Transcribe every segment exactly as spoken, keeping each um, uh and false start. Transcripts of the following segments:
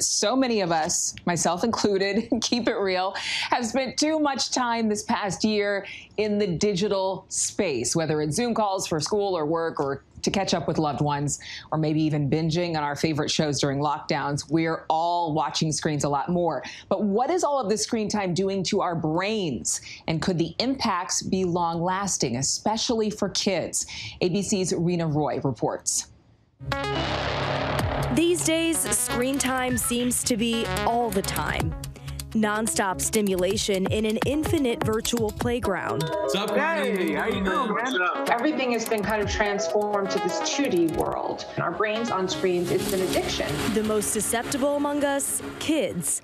So many of us, myself included, keep it real, have spent too much time this past year in the digital space, whether it's Zoom calls for school or work or to catch up with loved ones, or maybe even binging on our favorite shows during lockdowns. We're all watching screens a lot more. But what is all of this screen time doing to our brains? And could the impacts be long lasting, especially for kids? A B C's Reena Roy reports. These days, screen time seems to be all the time. Non-stop stimulation in an infinite virtual playground. What's up? Hey, how you doing? What's up? Everything has been kind of transformed to this two D world. Our brains on screens, it's an addiction. The most susceptible among us, kids.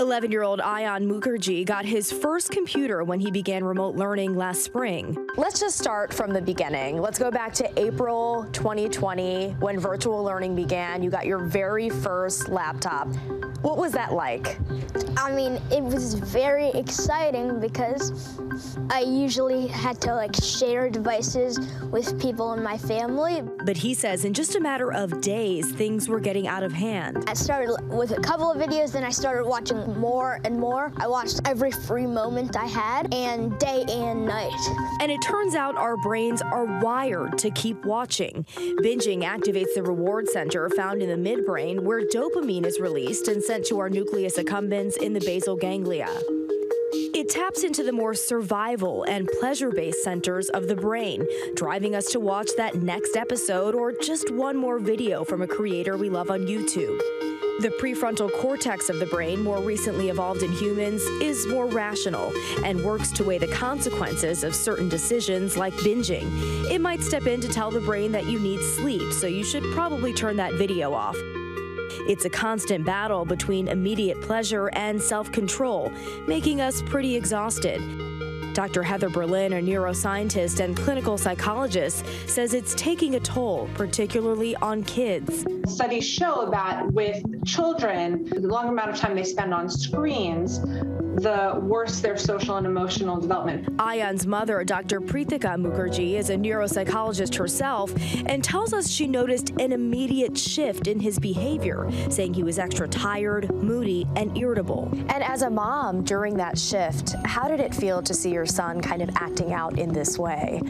eleven-year-old Ayan Mukherjee got his first computer when he began remote learning last spring. Let's just start from the beginning. Let's go back to April twenty twenty when virtual learning began. You got your very first laptop. What was that like? I mean, it was very exciting because I usually had to like share devices with people in my family. But he says in just a matter of days, things were getting out of hand. I started with a couple of videos, then I started watching more and more. I watched every free moment I had, and day and night. And it turns out our brains are wired to keep watching. Binging activates the reward center found in the midbrain, where dopamine is released and sent to our nucleus accumbens in the basal ganglia. It taps into the more survival and pleasure-based centers of the brain, driving us to watch that next episode or just one more video from a creator we love on YouTube. The prefrontal cortex of the brain, more recently evolved in humans, is more rational and works to weigh the consequences of certain decisions like binging. It might step in to tell the brain that you need sleep, so you should probably turn that video off. It's a constant battle between immediate pleasure and self-control, making us pretty exhausted. Doctor Heather Berlin, a neuroscientist and clinical psychologist, says it's taking a toll, particularly on kids. Studies show that with children, the longer amount of time they spend on screens, the worse their social and emotional development. Ayan's mother, Doctor Prithika Mukherjee, is a neuropsychologist herself and tells us she noticed an immediate shift in his behavior, saying he was extra tired, moody, and irritable. And as a mom during that shift, how did it feel to see your son kind of acting out in this way?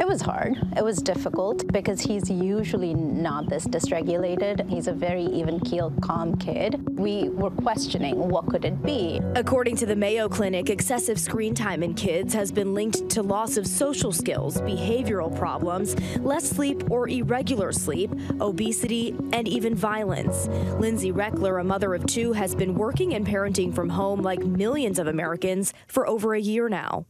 It was hard. It was difficult because he's usually not this dysregulated. He's a very even-keeled, calm kid. We were questioning what could it be. According to the Mayo Clinic, excessive screen time in kids has been linked to loss of social skills, behavioral problems, less sleep or irregular sleep, obesity, and even violence. Lindsay Reckler, a mother of two, has been working and parenting from home like millions of Americans for over a year now.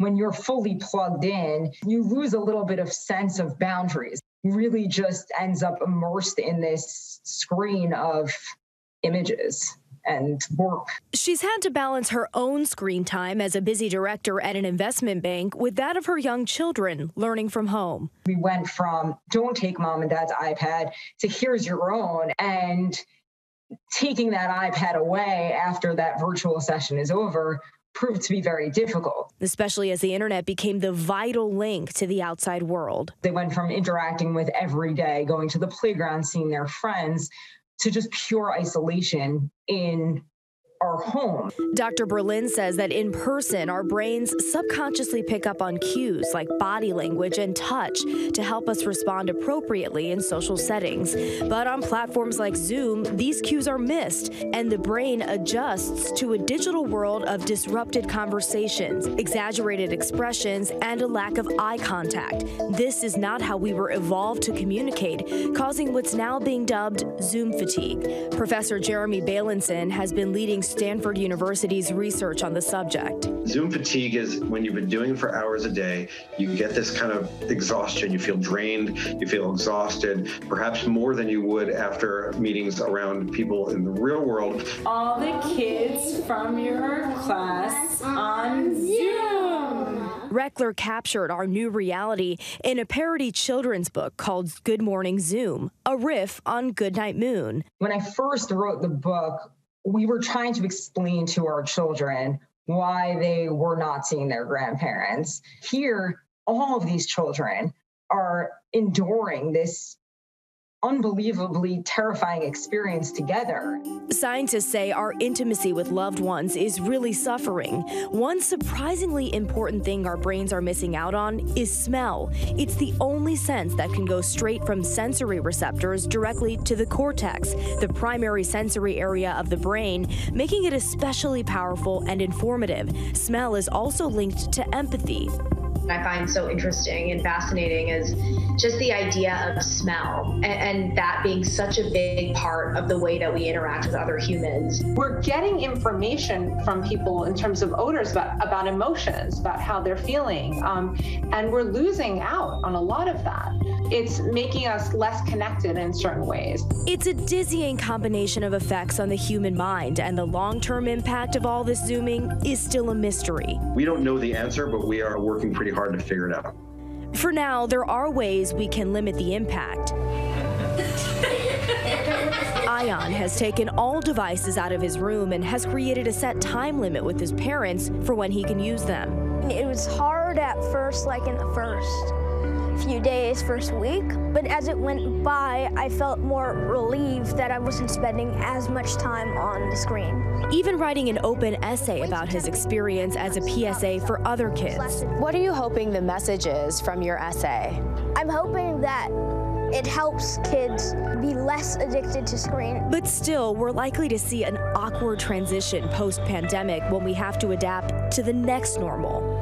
When you're fully plugged in, you lose a little bit of sense of boundaries. You really just ends up immersed in this screen of images and work. She's had to balance her own screen time as a busy director at an investment bank with that of her young children learning from home. We went from don't take mom and dad's iPad to here's your own, and taking that iPad away after that virtual session is over proved to be very difficult. Especially as the internet became the vital link to the outside world. They went from interacting with every day, going to the playground, seeing their friends, to just pure isolation in our home. Doctor Berlin says that in person, our brains subconsciously pick up on cues like body language and touch to help us respond appropriately in social settings. But on platforms like Zoom, these cues are missed, and the brain adjusts to a digital world of disrupted conversations, exaggerated expressions, and a lack of eye contact. This is not how we were evolved to communicate, causing what's now being dubbed Zoom fatigue. Professor Jeremy Bailenson has been leading Stanford University's research on the subject. Zoom fatigue is when you've been doing it for hours a day, you get this kind of exhaustion. You feel drained, you feel exhausted, perhaps more than you would after meetings around people in the real world. All the kids from your class on Zoom. Reckler captured our new reality in a parody children's book called Good Morning Zoom, a riff on Goodnight Moon. When I first wrote the book, we were trying to explain to our children why they were not seeing their grandparents. Here, all of these children are enduring this unbelievably terrifying experience together. Scientists say our intimacy with loved ones is really suffering. One surprisingly important thing our brains are missing out on is smell. It's the only sense that can go straight from sensory receptors directly to the cortex, the primary sensory area of the brain, making it especially powerful and informative. Smell is also linked to empathy. I find so interesting and fascinating is just the idea of smell and, and that being such a big part of the way that we interact with other humans. We're getting information from people in terms of odors about, about emotions, about how they're feeling, um, and we're losing out on a lot of that. It's making us less connected in certain ways. It's a dizzying combination of effects on the human mind, and the long-term impact of all this zooming is still a mystery. We don't know the answer, but we are working pretty hard to figure it out. For now, there are ways we can limit the impact. Ayan has taken all devices out of his room and has created a set time limit with his parents for when he can use them. It was hard at first, like in the first few days, first week, but as it went by, I felt more relieved that I wasn't spending as much time on the screen. Even writing an open essay about his experience as a P S A for other kids. What are you hoping the message is from your essay? I'm hoping that it helps kids be less addicted to screen. But still, we're likely to see an awkward transition post-pandemic when we have to adapt to the next normal.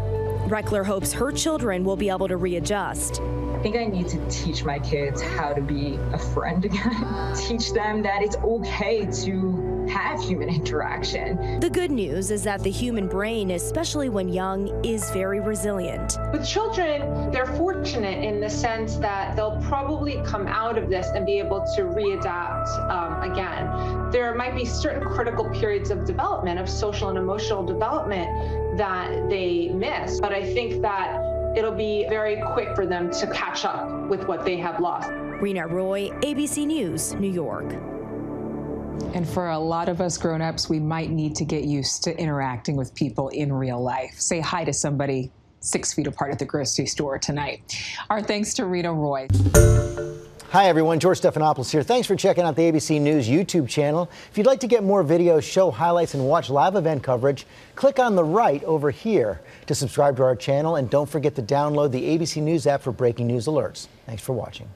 Reckler hopes her children will be able to readjust. I think I need to teach my kids how to be a friend again. Teach them that it's okay to have human interaction. The good news is that the human brain, especially when young, is very resilient. With children, they're fortunate in the sense that they'll probably come out of this and be able to readapt um, again. There might be certain critical periods of development, of social and emotional development, that they miss, but I think that it'll be very quick for them to catch up with what they have lost. Reena Roy, A B C News, New York. And for a lot of us grown-ups, we might need to get used to interacting with people in real life. Say hi to somebody six feet apart at the grocery store tonight. Our thanks to Reena Roy. Hi everyone, George Stephanopoulos here. Thanks for checking out the A B C News YouTube channel. If you'd like to get more videos, show highlights, and watch live event coverage, click on the right over here to subscribe to our channel, and don't forget to download the A B C News app for breaking news alerts. Thanks for watching.